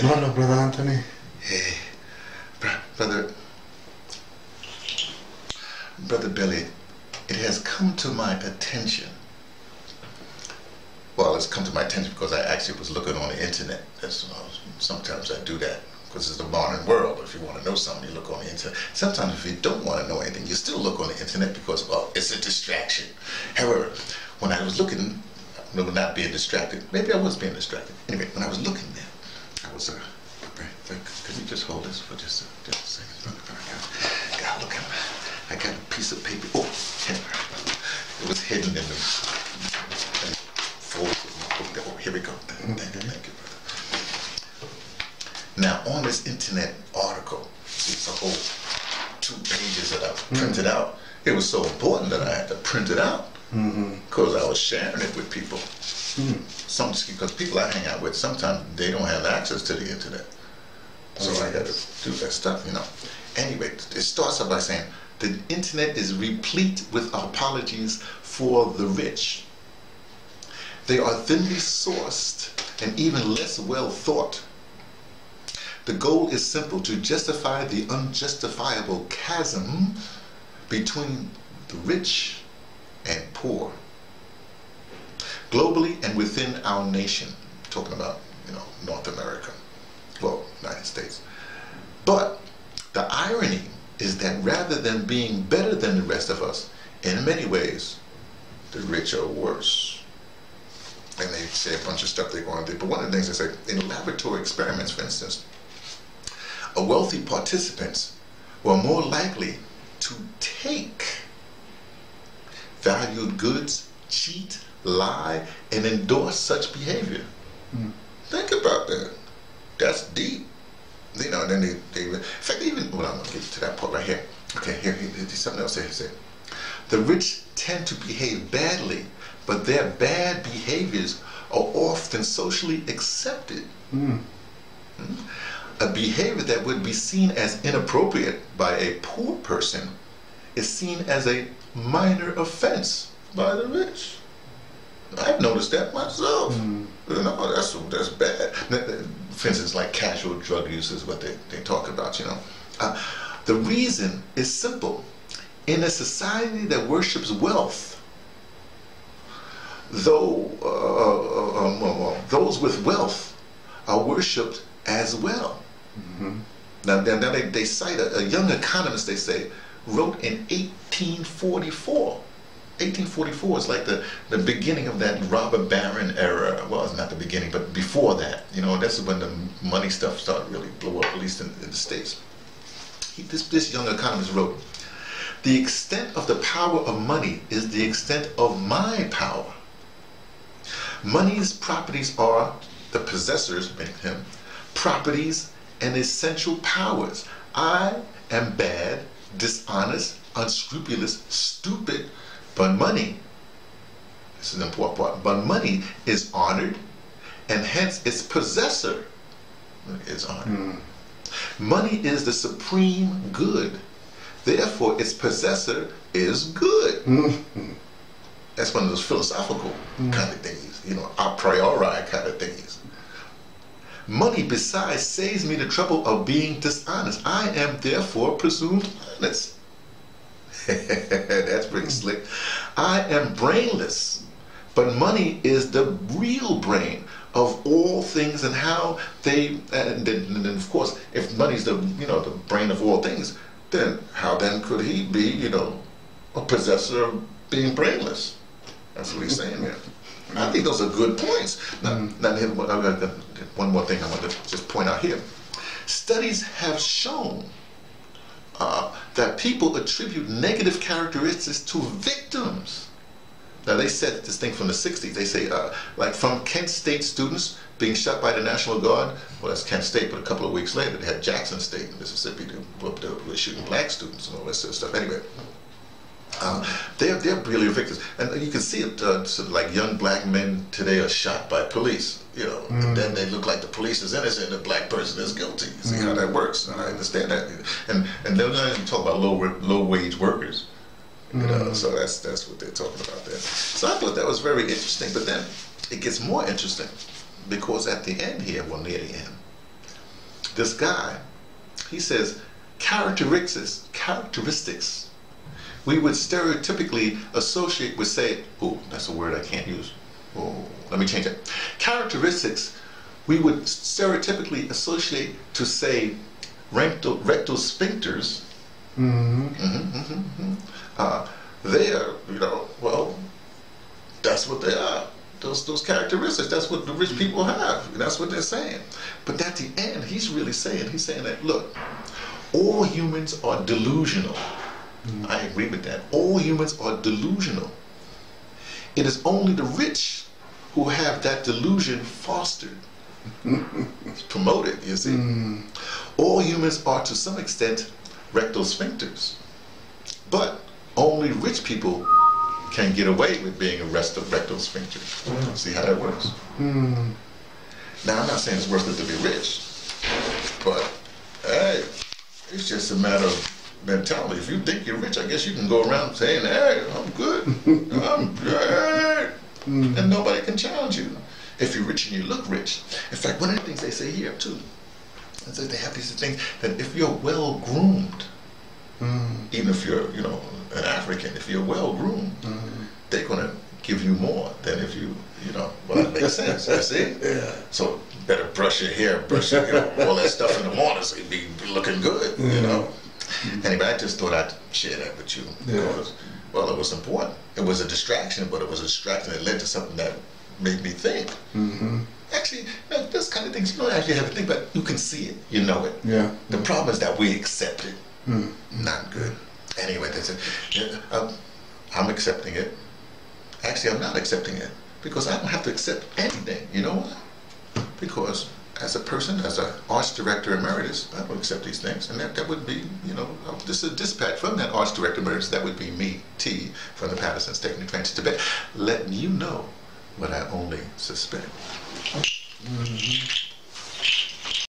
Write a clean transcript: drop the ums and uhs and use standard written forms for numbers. Good. Morning, Brother Anthony. Hey, Brother Billy, it has come to my attention. Well, it's come to my attention because I actually was looking on the internet. That's sometimes I do that because it's the modern world. If you want to know something, you look on the internet. Sometimes if you don't want to know anything, you still look on the internet because, well, it's a distraction. However, when I was looking, not being distracted. Maybe I was being distracted. Anyway, when I was looking there, I was could you just hold this for just a second? God, look at him. I got a piece of paper. Oh, it was hidden in the folds of my book. Oh, here we go. Thank you, brother. Now, on this internet article, it's a whole 2 pages that I printed out. It was so important that I had to print it out. Because I was sharing it with people. Because people I hang out with, sometimes they don't have access to the internet. So I had to do that stuff, you know. Anyway, it starts off by saying, the internet is replete with apologies for the rich. They are thinly sourced and even less well thought. The goal is simple, to justify the unjustifiable chasm between the rich and poor, globally and within our nation, talking about, you know, North America, well, United States. But the irony is that rather than being better than the rest of us, in many ways, the rich are worse. And they say a bunch of stuff they want to do. But one of the things they say, in laboratory experiments, for instance, wealthy participants were more likely to take valued goods, cheat, lie, and endorse such behavior. Think about that. That's deep. You know, and then in fact, even, well, I'm going to get to that part right here. Okay, here's something else they say. The rich tend to behave badly, but their bad behaviors are often socially accepted. A behavior that would be seen as inappropriate by a poor person is seen as a minor offense by the rich. I've noticed that myself. You know, that's bad. For instance, like casual drug use is what they talk about, you know. The reason is simple. In a society that worships wealth, those with wealth are worshipped as well. Now they cite a young economist, they say, wrote in 1844. 1844 is like the beginning of that robber baron era. Well, it's not the beginning, but before that. You know, that's when the money stuff started really blow up, at least in the States. This young economist wrote, "The extent of the power of money is the extent of my power. Money's properties are the possessors, meaning him, properties and essential powers. I am bad, dishonest, unscrupulous, stupid, but money," this is an important part, "but money is honored, and hence its possessor is honored." Money is the supreme good, therefore its possessor is good. That's one of those philosophical kind of things, you know, a priori kind of things. Money, besides, saves me the trouble of being dishonest. I am therefore presumed honest. That's pretty slick. I am brainless, but money is the real brain of all things, and how they, and of course, if money's the, you know, the brain of all things, then how then could he be, you know, a possessor of being brainless? That's what he's saying here. I think those are good points. Now, one more thing I want to just point out here. Studies have shown that people attribute negative characteristics to victims. Now, they said this thing from the 60s. They say, like from Kent State students being shot by the National Guard. Well, that's Kent State, but a couple of weeks later, they had Jackson State in Mississippi. They were shooting black students and all that sort of stuff. Anyway. They're really victims, and you can see it. Sort of like young black men today are shot by police, you know, and then they look like the police is innocent, the black person is guilty. You see how that works, and I understand that. And they're not even talking about low wage workers, you know. So that's what they're talking about there. So I thought that was very interesting. But then it gets more interesting because at the end here, well, near the end, this guy, he says characteristics we would stereotypically associate with, say, oh, that's a word I can't use. Oh, let me change it. Characteristics we would stereotypically associate to, say, rectal sphincters. Mm-hmm. Mm-hmm, mm-hmm. They are, you know, well, that's what they are. Those characteristics, that's what the rich people have. That's what they're saying. But at the end, he's really saying, that, look, all humans are delusional. Mm-hmm. I agree with that. All humans are delusional. It is only the rich who have that delusion fostered. It's promoted, you see. Mm-hmm. All humans are, to some extent, rectal sphincters. But only rich people can get away with being a rectal sphincter. Mm. See how that works? Mm. Now, I'm not saying it's worth it to be rich, but hey, it's just a matter of mentality. If you think you're rich, I guess you can go around saying, hey, I'm good, I'm great, and nobody can challenge you. If you're rich and you look rich. In fact, one of the things they say here, too, is that they have these things that if you're well-groomed, even if you're, you know, an African, if you're well groomed, they're gonna give you more than if you, you know. Well, that makes sense. You see? Yeah. So better brush your hair, brush your, you know, all that stuff in the morning, so you be looking good. Mm-hmm. You know. Mm-hmm. Anyway, I just thought I'd share that with you because, well, it was important. It was a distraction, but it was a distraction that led to something that made me think. Mm-hmm. Actually, you know, this kind of things you don't actually have to think about. You can see it. You know it. Yeah. The problem is that we accept it. Mm-hmm. Not good. Anyway, that's it. I'm accepting it. Actually, I'm not accepting it because I don't have to accept anything. You know why? Because as a person, as an arts director emeritus, I don't accept these things. And that would be, you know, this is a dispatch from that arts director emeritus. That would be me, T, from the Patterson State and Transit Tibet, letting you know what I only suspect. Mm-hmm.